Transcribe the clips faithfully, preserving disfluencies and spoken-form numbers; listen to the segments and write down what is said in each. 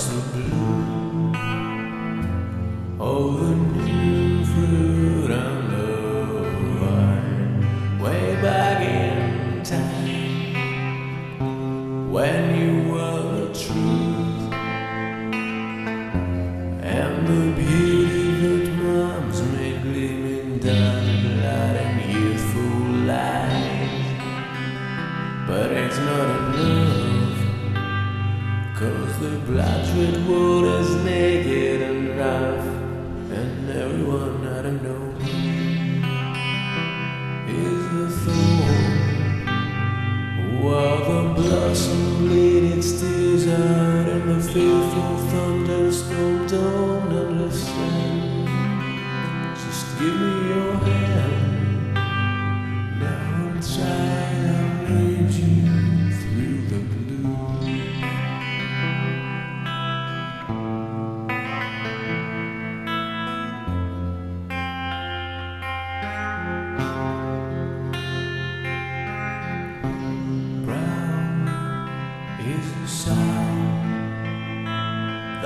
was the blue of the new fruit and the wine, way back in time when you were the truth and the beauty that moms made gleam in dark light and youthful light. But it's not enough, 'cause the blood red world is naked and rough, and everyone I don't know is the thorn, while the blossom bleeds its tears out in the fearful thunderstorm. Don't understand, just give me your hand now and try to lead you through the blue.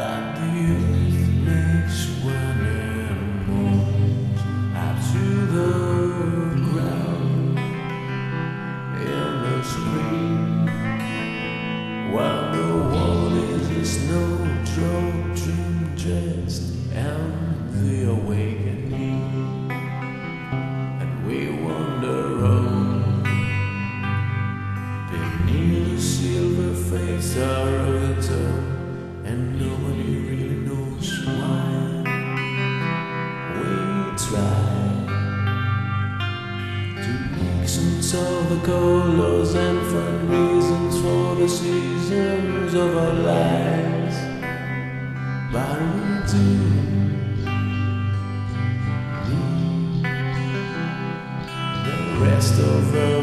That the earth makes when it moves up to the ground in the spring, while the world is a snowdrop dream dressed and the awakening, and we wander on beneath the silver face of the dawn. And nobody really knows why we try to make sense of the colors and find reasons for the seasons of our lives. But we do need the rest of the